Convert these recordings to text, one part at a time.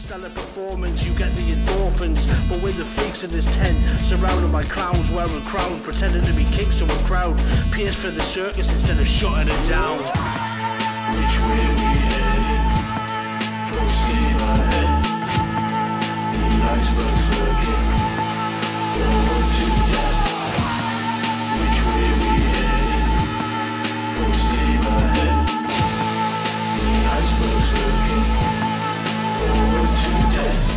Stellar performance, you get the endorphins. But we're the freaks in this tent, surrounded by clowns wearing crowns, pretending to be kings to a crowd, pierced for the circus instead of shutting it down. Which way we head? Proceed ahead. The iceberg's lurking, forward to death. Which way we head? Proceed ahead. The iceberg's lurking, forward to death.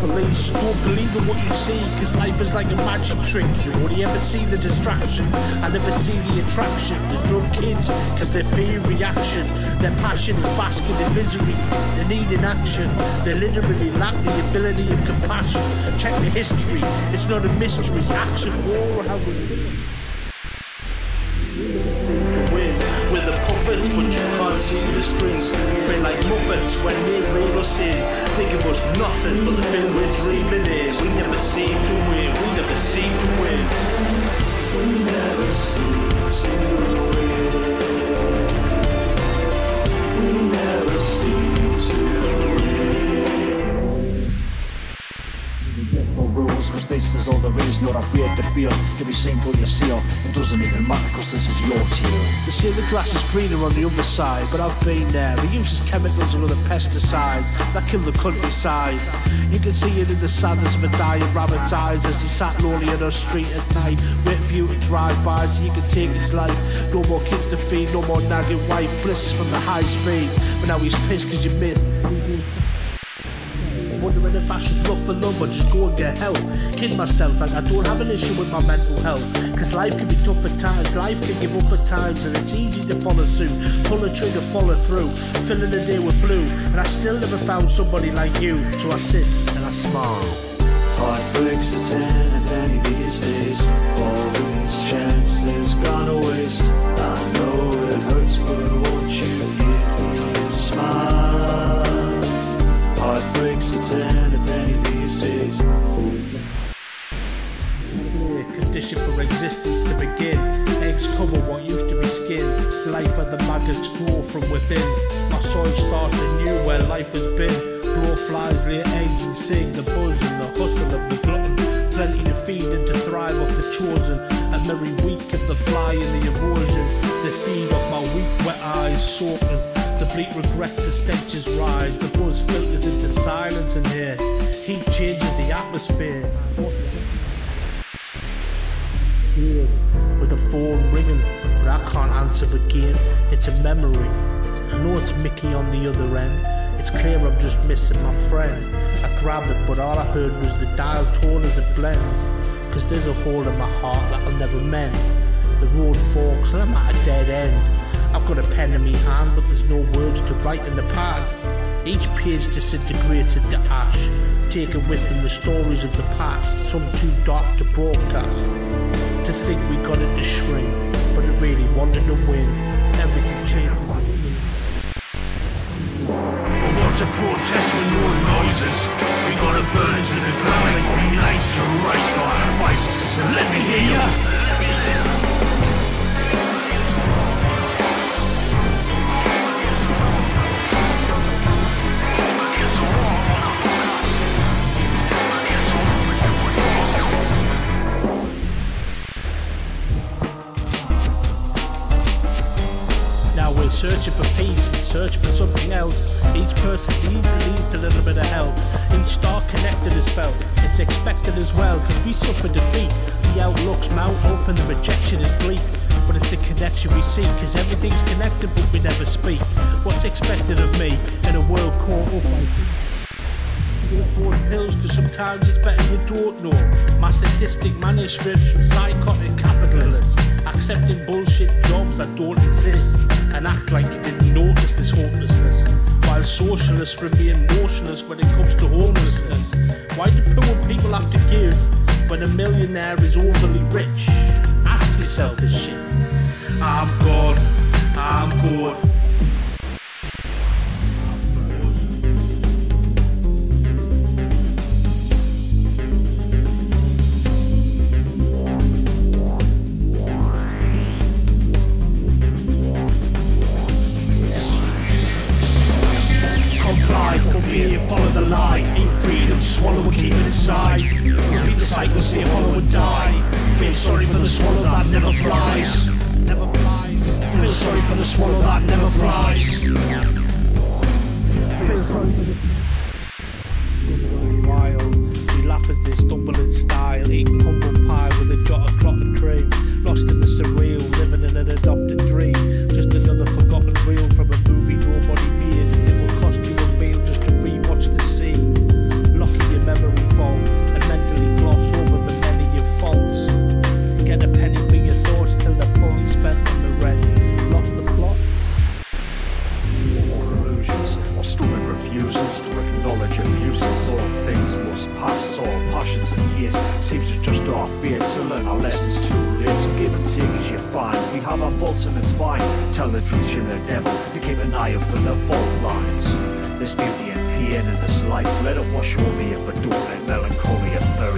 Police, don't believe in what you see, cause life is like a magic trick. You only ever see the distraction, I never see the attraction. The drug kids, cause they fear reaction. Their passion is basking in misery. They need an action. They literally lack the ability of compassion. Check the history, it's not a mystery. Action, war, how we live. With the puppets, but you can't see the strings. Feel like Muppets when they made us in. Think of us nothing but the thing we're dreaming in. We never seem to win, we never seem to win. We never seem to win. We never seem to win. No rules, cause this is all there is, not afraid to feel. Every single you seal, it doesn't even matter, cause this is your teal. You see the grass is greener on the other side, but I've been there. It uses chemicals and other pesticides that kill the countryside. You can see it in the sadness of a dying rabbit's eyes as he sat lonely on the street at night, waiting for you to drive by so you can take his life. No more kids to feed, no more nagging wife, bliss from the high speed, but now he's pissed cause you missed. Wondering if I should look for love or just go and get help. Kid myself like I don't have an issue with my mental health, cause life can be tough at times, life can give up at times, and it's easy to follow suit. Pull a trigger, follow through, filling the day with blue, and I still never found somebody like you. So I sit and I smile. Heartbreaks a 10 if any these days. All these chances gone to waste. I know it hurts but won't you give me a smile. Heartbreaks a 10 if any these days. Condition for existence to begin. Eggs cover what used to be skin. Life and the maggots grow from within. My soil starts anew where life has been. Blowflies lay eggs and sing. The buzz and the hustle of the glutton. Plenty to feed and to thrive off the chosen. A merry week of the fly and the erosion. They feed off my weak wet eyes, sorting. The bleak regrets as stenches rise. The buzz filters into silence in here. Heat changes the atmosphere. With a phone ringing, but I can't answer again. It's a memory. I know it's Mickey on the other end. It's clear I'm just missing my friend. I grabbed it, but all I heard was the dial tone as it blends. Cause there's a hole in my heart that I'll never mend. The road forks and I'm at a dead end. I've got a pen in me hand, but there's no words to write in the pad. Each page disintegrates into ash, taken within the stories of the past, some too dark to broadcast. To think we got it to shrink, but it really wanted to win. Everything changed. What's a protest with no noises? We got a burn into the ground like green lights, so rice got our fights, so let me hear ya. Let me hear ya. Searching for peace and searching for something else. Each person needs a little bit of help. Each star connected is felt. It's expected as well, cause we suffer defeat. The outlook's mount open, the rejection is bleak. But it's the connection we seek, cause everything's connected but we never speak. What's expected of me in a world caught up on pills, cause sometimes it's better you don't know. My sadistic manuscripts from psychotic capitalists, accepting bullshit jobs that don't exist, and act like you didn't notice this hopelessness, while socialists remain motionless when it comes to homelessness. Why do poor people have to give when a millionaire is overly rich? Ask yourself this shit. I'm gone, I'm gone. swallow and keep it inside. Repeat the cycle, stay a follow and die. Feel sorry for the swallow that never flies. Feel sorry for the swallow that never flies. Feel sorry for the... Wild, he laugh as they stumble in style, eating humble pie with a jot of clotted cream. Lost in the surreal, living in an adopted dream. Just another forgotten reel from a movie nobody feared. It will cost you a meal just to rewatch the scene. Locking your memory fold and mentally gloss over the many of faults. Get a penny for your thoughts till they're fully spent on the red. Lost the plot? More illusions, or stupid refusals to acknowledge abuses. All things must pass, all passions and years. Seems it's just our fate to learn our lessons too. So give and take as you find. We have our faults and it's fine. Tell the truth, you're the devil. You keep an eye out for the fault lines. There's beauty and pain in this life. Let it wash over you, but don't let melancholy and thirst.